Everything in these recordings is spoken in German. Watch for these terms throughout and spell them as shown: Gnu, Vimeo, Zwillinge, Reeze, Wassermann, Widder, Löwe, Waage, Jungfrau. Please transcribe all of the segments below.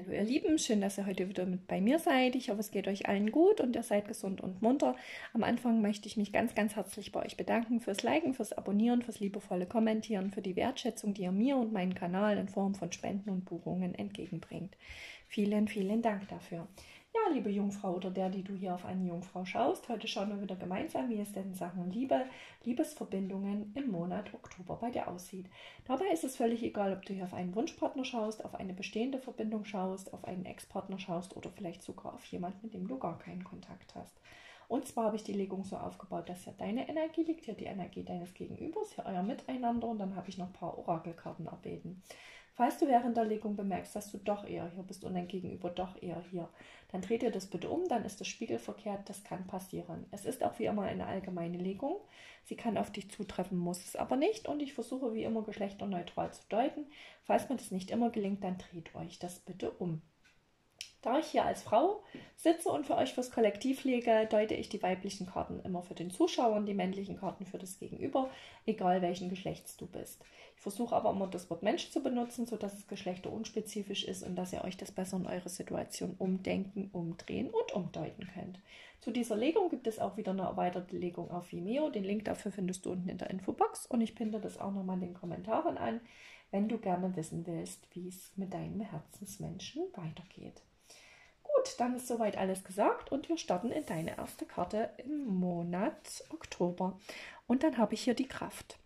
Hallo ihr Lieben, schön, dass ihr heute wieder mit bei mir seid. Ich hoffe, es geht euch allen gut und ihr seid gesund und munter. Am Anfang möchte ich mich ganz, ganz herzlich bei euch bedanken fürs Liken, fürs Abonnieren, fürs liebevolle Kommentieren, für die Wertschätzung, die ihr mir und meinen Kanal in Form von Spenden und Buchungen entgegenbringt. Vielen, vielen Dank dafür. Ja, liebe Jungfrau oder der, die du hier auf eine Jungfrau schaust, heute schauen wir wieder gemeinsam, wie es denn in Sachen Liebe, Liebesverbindungen im Monat Oktober bei dir aussieht. Dabei ist es völlig egal, ob du hier auf einen Wunschpartner schaust, auf eine bestehende Verbindung schaust, auf einen Ex-Partner schaust oder vielleicht sogar auf jemanden, mit dem du gar keinen Kontakt hast. Und zwar habe ich die Legung so aufgebaut, dass hier deine Energie liegt, hier die Energie deines Gegenübers, hier euer Miteinander und dann habe ich noch ein paar Orakelkarten erbeten. Falls du während der Legung bemerkst, dass du doch eher hier bist und dein Gegenüber doch eher hier, dann dreht ihr das bitte um, dann ist das spiegelverkehrt, das kann passieren. Es ist auch wie immer eine allgemeine Legung, sie kann auf dich zutreffen, muss es aber nicht und ich versuche wie immer geschlechterneutral zu deuten. Falls mir das nicht immer gelingt, dann dreht euch das bitte um. Da ich hier als Frau sitze und für euch fürs Kollektiv lege, deute ich die weiblichen Karten immer für den Zuschauer und die männlichen Karten für das Gegenüber, egal welchen Geschlechts du bist. Ich versuche aber immer das Wort Mensch zu benutzen, sodass es geschlechterunspezifisch ist und dass ihr euch das besser in eure Situation umdenken, umdrehen und umdeuten könnt. Zu dieser Legung gibt es auch wieder eine erweiterte Legung auf Vimeo. Den Link dafür findest du unten in der Infobox und ich pinde das auch nochmal in den Kommentaren an, wenn du gerne wissen willst, wie es mit deinem Herzensmenschen weitergeht. Gut, dann ist soweit alles gesagt und wir starten in deine erste Karte im Monat Oktober. Und dann habe ich hier die Kraft.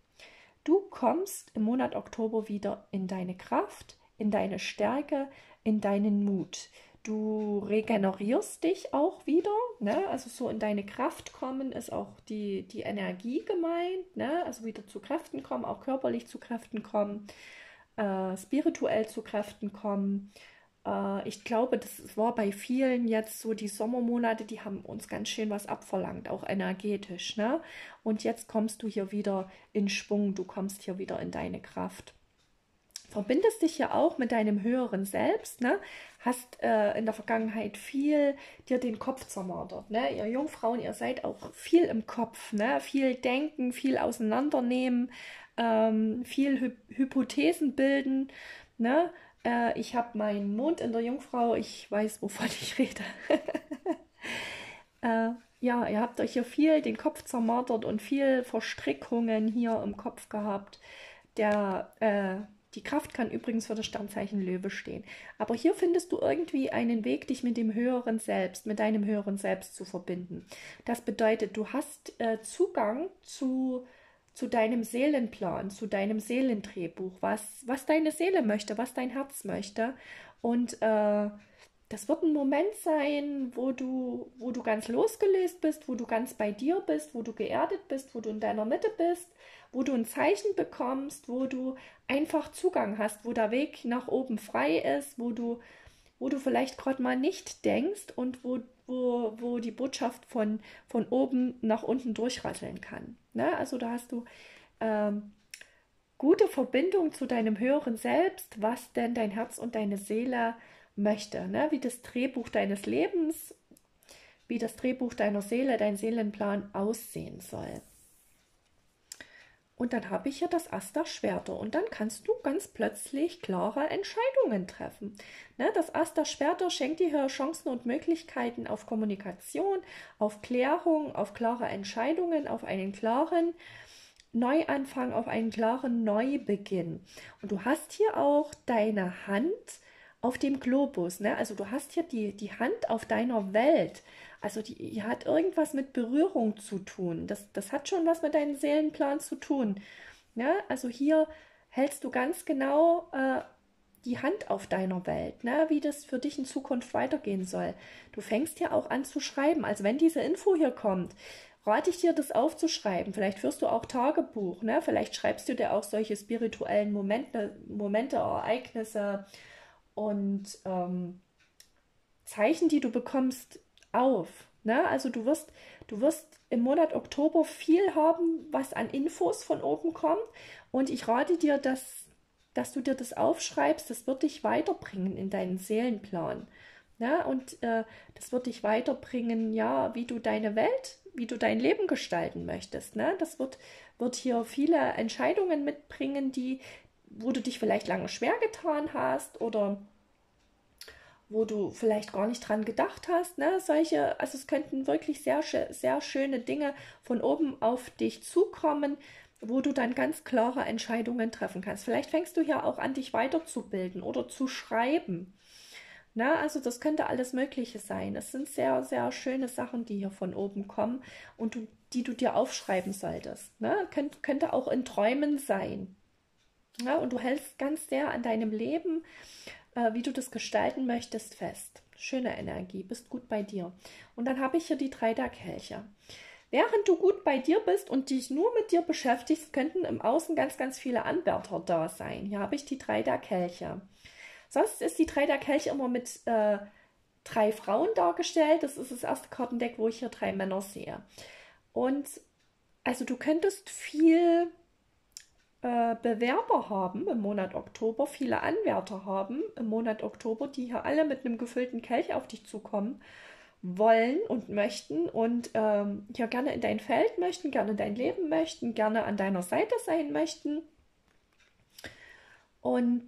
Du kommst im Monat Oktober wieder in deine Kraft, in deine Stärke, in deinen Mut. Du regenerierst dich auch wieder, ne? Also so in deine Kraft kommen ist auch die Energie gemeint, ne? Also wieder zu Kräften kommen, auch körperlich zu Kräften kommen, spirituell zu Kräften kommen. Ich glaube, das war bei vielen jetzt so, die Sommermonate, die haben uns ganz schön was abverlangt, auch energetisch, ne? Und jetzt kommst du hier wieder in Schwung, du kommst hier wieder in deine Kraft. Verbindest dich ja auch mit deinem höheren Selbst, ne? Hast in der Vergangenheit viel dir den Kopf zermartert, ne? Ihr Jungfrauen, ihr seid auch viel im Kopf, ne? Viel denken, viel auseinandernehmen, viel Hypothesen bilden, ne? Ich habe meinen Mond in der Jungfrau, ich weiß, wovon ich rede. Ja, ihr habt euch hier viel den Kopf zermartert und viel Verstrickungen hier im Kopf gehabt. Die Kraft kann übrigens für das Sternzeichen Löwe stehen. Aber hier findest du irgendwie einen Weg, dich mit dem höheren Selbst, mit deinem höheren Selbst zu verbinden. Das bedeutet, du hast Zugang zu deinem Seelenplan, zu deinem Seelendrehbuch, was deine Seele möchte, was dein Herz möchte. Und das wird ein Moment sein, wo du ganz losgelöst bist, wo du ganz bei dir bist, wo du geerdet bist, wo du in deiner Mitte bist, wo du ein Zeichen bekommst, wo du einfach Zugang hast, wo der Weg nach oben frei ist, wo du vielleicht gerade mal nicht denkst und wo die Botschaft von oben nach unten durchrasseln kann. Ne? Also da hast du gute Verbindung zu deinem höheren Selbst, was denn dein Herz und deine Seele möchte. Ne? Wie das Drehbuch deines Lebens, wie das Drehbuch deiner Seele, dein Seelenplan aussehen soll. Und dann habe ich hier das Ast der Schwerter und dann kannst du ganz plötzlich klare Entscheidungen treffen. Ne, das Ast der Schwerter schenkt dir hier Chancen und Möglichkeiten auf Kommunikation, auf Klärung, auf klare Entscheidungen, auf einen klaren Neuanfang, auf einen klaren Neubeginn. Und du hast hier auch deine Hand auf dem Globus, ne? Also du hast hier die Hand auf deiner Welt. Also die hat irgendwas mit Berührung zu tun. Das hat schon was mit deinem Seelenplan zu tun. Ne? Also hier hältst du ganz genau die Hand auf deiner Welt, ne? Wie das für dich in Zukunft weitergehen soll. Du fängst hier auch an zu schreiben. Also wenn diese Info hier kommt, rate ich dir, das aufzuschreiben. Vielleicht führst du auch Tagebuch. Ne? Vielleicht schreibst du dir auch solche spirituellen Momente, Ereignisse und Zeichen, die du bekommst, auf. Ne? Also du wirst im Monat Oktober viel haben, was an Infos von oben kommt und ich rate dir, dass du dir das aufschreibst, das wird dich weiterbringen in deinen Seelenplan. Ne? Und das wird dich weiterbringen, ja, wie du deine Welt, wie du dein Leben gestalten möchtest. Ne? Das wird hier viele Entscheidungen mitbringen, wo du dich vielleicht lange schwer getan hast oder wo du vielleicht gar nicht dran gedacht hast, ne? Solche, also es könnten wirklich sehr, sehr schöne Dinge von oben auf dich zukommen, wo du dann ganz klare Entscheidungen treffen kannst. Vielleicht fängst du ja auch an, dich weiterzubilden oder zu schreiben. Na, also das könnte alles Mögliche sein. Es sind sehr, sehr schöne Sachen, die hier von oben kommen und die du dir aufschreiben solltest. Ne? Könnte auch in Träumen sein. Ja, und du hältst ganz sehr an deinem Leben, wie du das gestalten möchtest, fest. Schöne Energie, bist gut bei dir. Und dann habe ich hier die drei der Kelche. Während du gut bei dir bist und dich nur mit dir beschäftigst, könnten im Außen ganz, ganz viele Anwärter da sein. Hier habe ich die drei der Kelche. Sonst ist die drei der Kelche immer mit drei Frauen dargestellt. Das ist das erste Kartendeck, wo ich hier drei Männer sehe. Und also du könntest viel Bewerber haben im Monat Oktober, viele Anwärter haben im Monat Oktober, die hier alle mit einem gefüllten Kelch auf dich zukommen wollen und möchten und ja, gerne in dein Feld möchten, gerne in dein Leben möchten, gerne an deiner Seite sein möchten und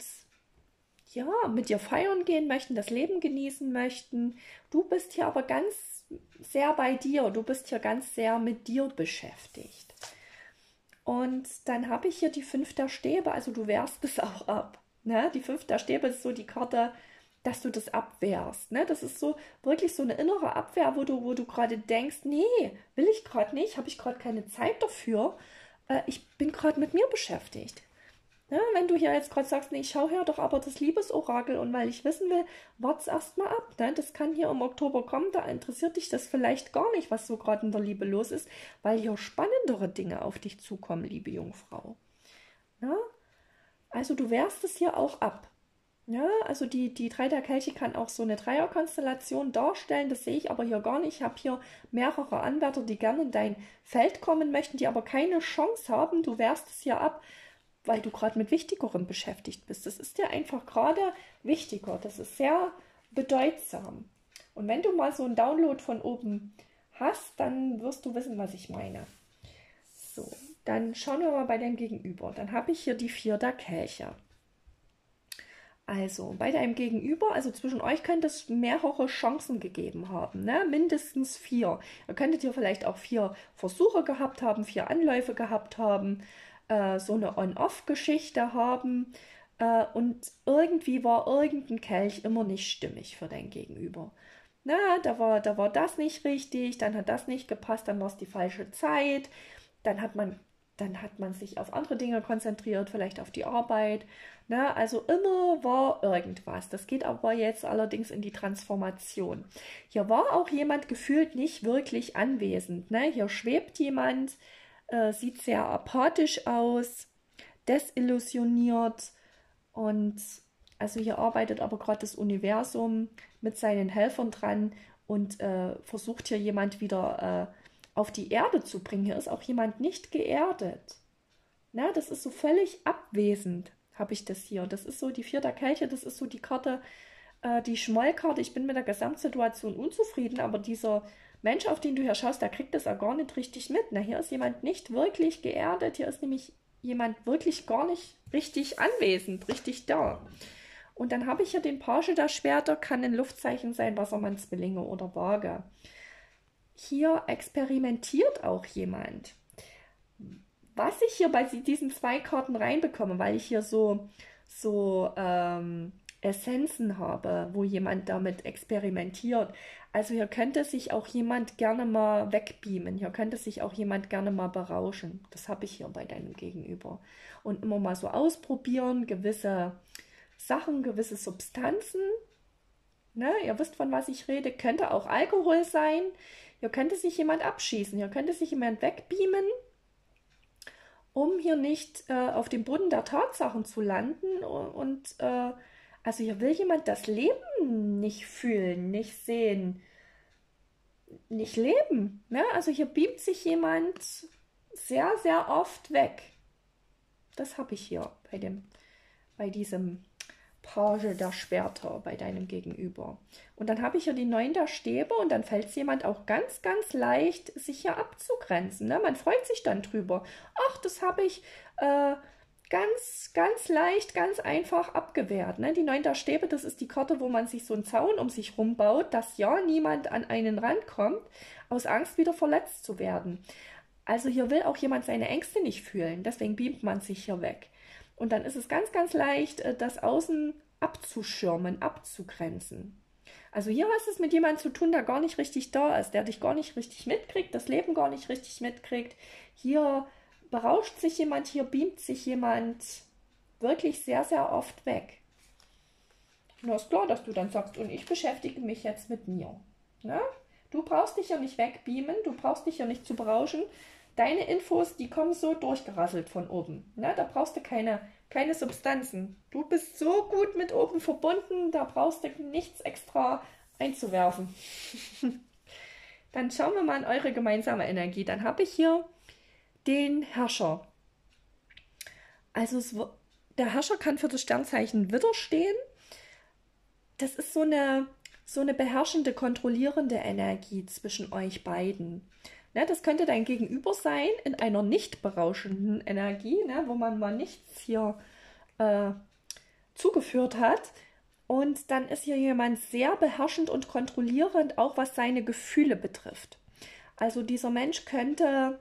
ja, mit dir feiern gehen möchten, das Leben genießen möchten. Du bist hier aber ganz sehr bei dir, du bist hier ganz sehr mit dir beschäftigt. Und dann habe ich hier die 5 der Stäbe, also du wehrst es auch ab. Ne? Die 5 der Stäbe ist so die Karte, dass du das abwehrst. Ne? Das ist so wirklich so eine innere Abwehr, wo du gerade denkst, nee, will ich gerade nicht, habe ich gerade keine Zeit dafür, ich bin gerade mit mir beschäftigt. Ne? Wenn du hier jetzt gerade sagst, nee, ich schaue her doch aber das Liebesorakel und weil ich wissen will, wart's erstmal ab. Ne? Das kann hier im Oktober kommen, da interessiert dich das vielleicht gar nicht, was so gerade in der Liebe los ist, weil hier spannendere Dinge auf dich zukommen, liebe Jungfrau. Ne? Also du wehrst es hier auch ab. Ja, also die drei der Kelche kann auch so eine Dreierkonstellation darstellen, das sehe ich aber hier gar nicht. Ich habe hier mehrere Anwärter, die gerne in dein Feld kommen möchten, die aber keine Chance haben. Du wehrst es hier ab, weil du gerade mit Wichtigerem beschäftigt bist. Das ist dir einfach gerade wichtiger, das ist sehr bedeutsam. Und wenn du mal so einen Download von oben hast, dann wirst du wissen, was ich meine. So, dann schauen wir mal bei deinem Gegenüber. Dann habe ich hier die 4 der Kelche. Also bei deinem Gegenüber, also zwischen euch könnte es mehrere Chancen gegeben haben, ne? Mindestens 4. Ihr könntet hier vielleicht auch 4 Versuche gehabt haben, 4 Anläufe gehabt haben, so eine On-Off-Geschichte haben und irgendwie war irgendein Kelch immer nicht stimmig für dein Gegenüber. Na, da war das nicht richtig, dann hat das nicht gepasst, dann war es die falsche Zeit, dann hat man sich auf andere Dinge konzentriert, vielleicht auf die Arbeit. Ne? Also immer war irgendwas. Das geht aber jetzt allerdings in die Transformation. Hier war auch jemand gefühlt nicht wirklich anwesend. Ne? Hier schwebt jemand, sieht sehr apathisch aus, desillusioniert. Und also hier arbeitet aber gerade das Universum mit seinen Helfern dran und versucht hier jemand wieder auf die Erde zu bringen. Hier ist auch jemand nicht geerdet. Na, das ist so völlig abwesend, habe ich das hier. Das ist so die 4 der Kelche, das ist so die Karte, die Schmollkarte. Ich bin mit der Gesamtsituation unzufrieden, aber dieser Mensch, auf den du hier schaust, der kriegt das auch gar nicht richtig mit. Na, hier ist jemand nicht wirklich geerdet, hier ist nämlich jemand wirklich gar nicht richtig anwesend, richtig da. Und dann habe ich hier den Page der Schwerter, kann ein Luftzeichen sein, Wassermann, Zwillinge oder Waage. Hier experimentiert auch jemand. Was ich hier bei diesen 2 Karten reinbekomme, weil ich hier so Essenzen habe, wo jemand damit experimentiert. Also hier könnte sich auch jemand gerne mal wegbeamen. Hier könnte sich auch jemand gerne mal berauschen. Das habe ich hier bei deinem Gegenüber. Und immer mal so ausprobieren, gewisse Sachen, gewisse Substanzen. Ne? Ihr wisst, von was ich rede. Könnte auch Alkohol sein. Hier könnte sich jemand abschießen, hier könnte sich jemand wegbeamen, um hier nicht auf dem Boden der Tatsachen zu landen. Und also hier will jemand das Leben nicht fühlen, nicht sehen, nicht leben. Ne? Also hier beamt sich jemand sehr, sehr oft weg. Das habe ich hier bei diesem Page der Schwerter bei deinem Gegenüber. Und dann habe ich hier die 9 der Stäbe und dann fällt es jemand auch ganz, ganz leicht, sich hier abzugrenzen. Ne? Man freut sich dann drüber. Ach, das habe ich ganz, ganz leicht, ganz einfach abgewehrt. Ne? Die 9 der Stäbe, das ist die Karte, wo man sich so einen Zaun um sich rum baut, dass ja niemand an einen rankommt, aus Angst wieder verletzt zu werden. Also hier will auch jemand seine Ängste nicht fühlen, deswegen beamt man sich hier weg. Und dann ist es ganz, ganz leicht, das Außen abzuschirmen, abzugrenzen. Also hier hast du es mit jemandem zu tun, der gar nicht richtig da ist, der dich gar nicht richtig mitkriegt, das Leben gar nicht richtig mitkriegt. Hier berauscht sich jemand, hier beamt sich jemand wirklich sehr, sehr oft weg. Na, ist klar, dass du dann sagst, und ich beschäftige mich jetzt mit mir. Ne? Du brauchst dich ja nicht wegbeamen, du brauchst dich ja nicht zu berauschen. Deine Infos, die kommen so durchgerasselt von oben. Ne? Da brauchst du keine Substanzen. Du bist so gut mit oben verbunden, da brauchst du nichts extra einzuwerfen. Dann schauen wir mal in eure gemeinsame Energie. Dann habe ich hier den Herrscher. Also der Herrscher kann für das Sternzeichen Widder stehen. Das ist so eine beherrschende, kontrollierende Energie zwischen euch beiden. Ne, das könnte dein Gegenüber sein in einer nicht berauschenden Energie, ne, wo man mal nichts hier zugeführt hat. Und dann ist hier jemand sehr beherrschend und kontrollierend, auch was seine Gefühle betrifft. Also dieser Mensch könnte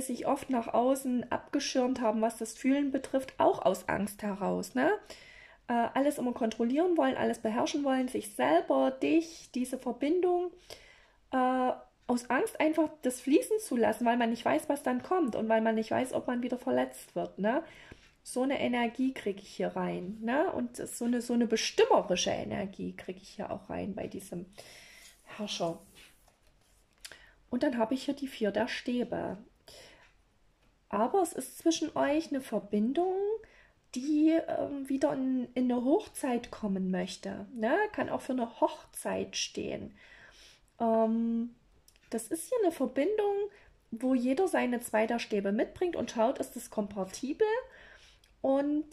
sich oft nach außen abgeschirmt haben, was das Fühlen betrifft, auch aus Angst heraus. Ne? Alles immer kontrollieren wollen, alles beherrschen wollen, sich selber, dich, diese Verbindung, aus Angst einfach das fließen zu lassen, weil man nicht weiß, was dann kommt und weil man nicht weiß, ob man wieder verletzt wird. Ne? So eine Energie kriege ich hier rein. Ne? Und so eine bestimmerische Energie kriege ich hier auch rein bei diesem Herrscher. Und dann habe ich hier die 4 der Stäbe. Aber es ist zwischen euch eine Verbindung, die wieder in eine Hochzeit kommen möchte. Ne? Kann auch für eine Hochzeit stehen. Das ist hier eine Verbindung, wo jeder seine 2 der Stäbe mitbringt und schaut, ist das kompatibel. Und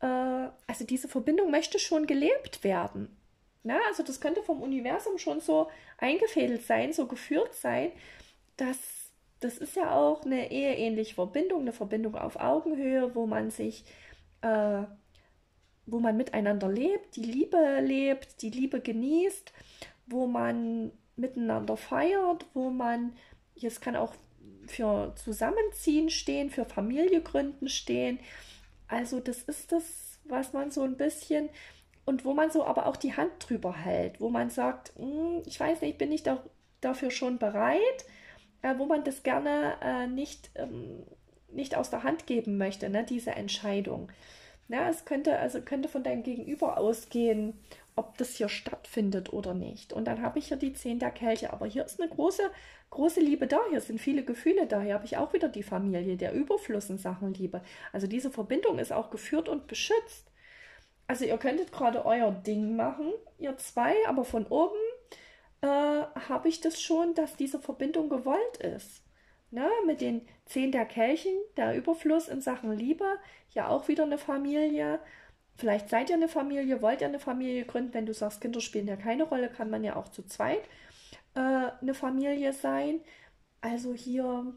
also diese Verbindung möchte schon gelebt werden. Na, also das könnte vom Universum schon so eingefädelt sein, so geführt sein, dass das ist ja auch eine eheähnliche Verbindung, eine Verbindung auf Augenhöhe, wo man sich, wo man miteinander lebt, die Liebe genießt, wo man miteinander feiert, wo man, jetzt kann auch für Zusammenziehen stehen, für Familie gründen stehen. Also das ist das, was man so ein bisschen, und wo man so aber auch die Hand drüber hält, wo man sagt, ich weiß nicht, bin ich dafür schon bereit, wo man das gerne nicht aus der Hand geben möchte, ne, diese Entscheidung. Ja, es könnte von deinem Gegenüber ausgehen, ob das hier stattfindet oder nicht. Und dann habe ich hier die 10 der Kelche. Aber hier ist eine große, große Liebe da. Hier sind viele Gefühle da. Hier habe ich auch wieder die Familie, der Überfluss in Sachen Liebe. Also diese Verbindung ist auch geführt und beschützt. Also ihr könntet gerade euer Ding machen, ihr zwei, aber von oben habe ich das schon, dass diese Verbindung gewollt ist. Ne? Mit den 10 der Kelchen, der Überfluss in Sachen Liebe, ja auch wieder eine Familie. Vielleicht seid ihr eine Familie, wollt ihr eine Familie gründen. Wenn du sagst, Kinder spielen ja keine Rolle, kann man ja auch zu zweit eine Familie sein. Also hier,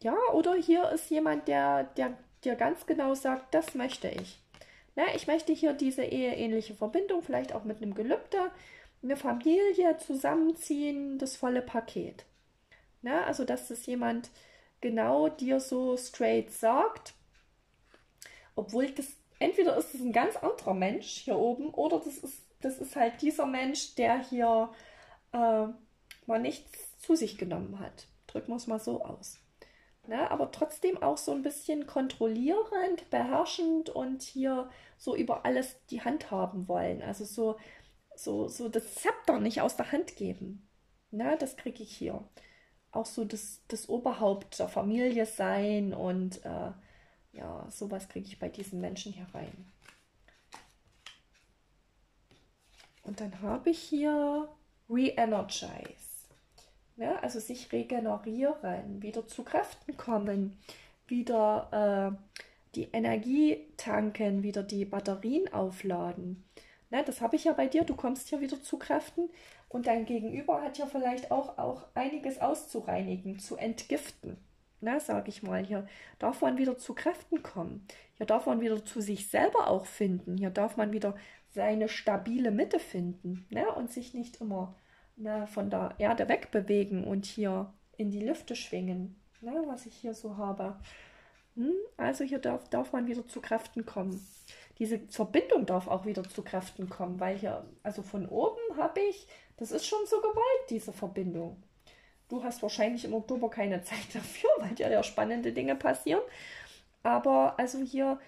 ja, oder hier ist jemand, der dir ganz genau sagt, das möchte ich. Ne? Ich möchte hier diese eheähnliche Verbindung, vielleicht auch mit einem Gelübde, eine Familie zusammenziehen, das volle Paket. Na, also, dass das jemand genau dir so straight sagt, obwohl das, entweder ist es ein ganz anderer Mensch hier oben, oder das ist halt dieser Mensch, der hier mal nichts zu sich genommen hat. Drücken wir es mal so aus. Na, aber trotzdem auch so ein bisschen kontrollierend, beherrschend und hier so über alles die Hand haben wollen. Also so das Zepter nicht aus der Hand geben. Na, das kriege ich hier. Auch so das Oberhaupt der Familie sein und ja, sowas kriege ich bei diesen Menschen hier rein. Und dann habe ich hier Re-Energize. Ja, also sich regenerieren, wieder zu Kräften kommen, wieder die Energie tanken, wieder die Batterien aufladen. Na, das habe ich ja bei dir, du kommst hier wieder zu Kräften und dein Gegenüber hat ja vielleicht auch einiges auszureinigen, zu entgiften. na, sag ich mal, hier darf man wieder zu Kräften kommen, hier darf man wieder zu sich selber auch finden, hier darf man wieder seine stabile Mitte finden, ne, und sich nicht immer, ne, von der Erde wegbewegen und hier in die Lüfte schwingen, ne, was ich hier so habe. Also hier darf man wieder zu Kräften kommen. Diese Verbindung darf auch wieder zu Kräften kommen, weil hier, also von oben habe ich, das ist schon so gewollt, diese Verbindung. Du hast wahrscheinlich im Oktober keine Zeit dafür, weil dir ja spannende Dinge passieren. Aber also hier,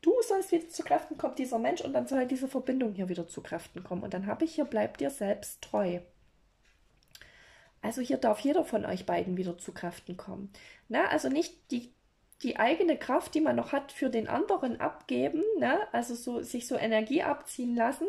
du sollst wieder zu Kräften kommen, dieser Mensch, und dann soll diese Verbindung hier wieder zu Kräften kommen. Und dann habe ich hier, bleib dir selbst treu. Also hier darf jeder von euch beiden wieder zu Kräften kommen. Na, also nicht die eigene Kraft, die man noch hat, für den anderen abgeben, ne? Also so, sich so Energie abziehen lassen.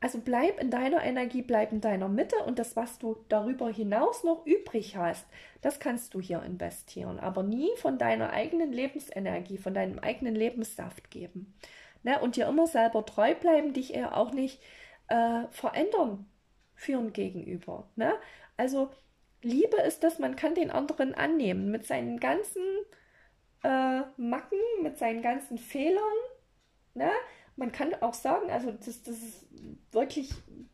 Also bleib in deiner Energie, bleib in deiner Mitte, und das, was du darüber hinaus noch übrig hast, das kannst du hier investieren, aber nie von deiner eigenen Lebensenergie, von deinem eigenen Lebenssaft geben. Ne? Und dir immer selber treu bleiben, dich eher auch nicht verändern führen gegenüber. Ne? Also Liebe ist das, man kann den anderen annehmen mit seinen ganzen Macken, mit seinen ganzen Fehlern. Ne? Man kann auch sagen, also das ist wirklich,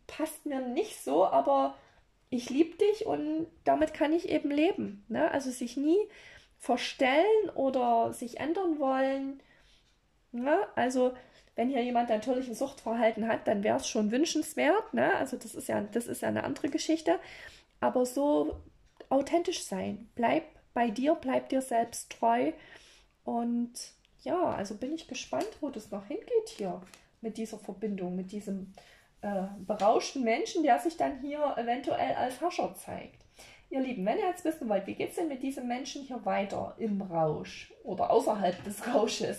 passt mir nicht so, aber ich liebe dich und damit kann ich eben leben. Ne? Also sich nie verstellen oder sich ändern wollen. Ne? Also wenn hier jemand natürlich ein Suchtverhalten hat, dann wäre es schon wünschenswert. Ne? Also das ist ja eine andere Geschichte. Aber so authentisch sein, bleib bei dir, bleib dir selbst treu. Und ja, also bin ich gespannt, wo das noch hingeht hier mit dieser Verbindung, mit diesem berauschten Menschen, der sich dann hier eventuell als Hascher zeigt. Ihr Lieben, wenn ihr jetzt wissen wollt, wie geht es denn mit diesem Menschen hier weiter im Rausch oder außerhalb des Rausches?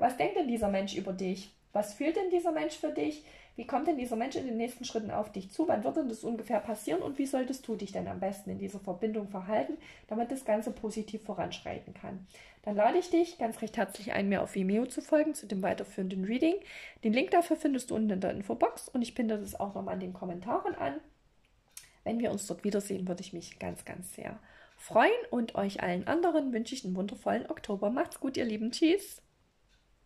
Was denkt denn dieser Mensch über dich? Was fühlt denn dieser Mensch für dich? Wie kommt denn dieser Mensch in den nächsten Schritten auf dich zu? Wann wird denn das ungefähr passieren? Und wie solltest du dich denn am besten in dieser Verbindung verhalten, damit das Ganze positiv voranschreiten kann? Dann lade ich dich ganz recht herzlich ein, mir auf Vimeo zu folgen zu dem weiterführenden Reading. Den Link dafür findest du unten in der Infobox und ich pinde das auch nochmal in den Kommentaren an. Wenn wir uns dort wiedersehen, würde ich mich ganz, ganz sehr freuen. Und euch allen anderen wünsche ich einen wundervollen Oktober. Macht's gut, ihr Lieben. Tschüss.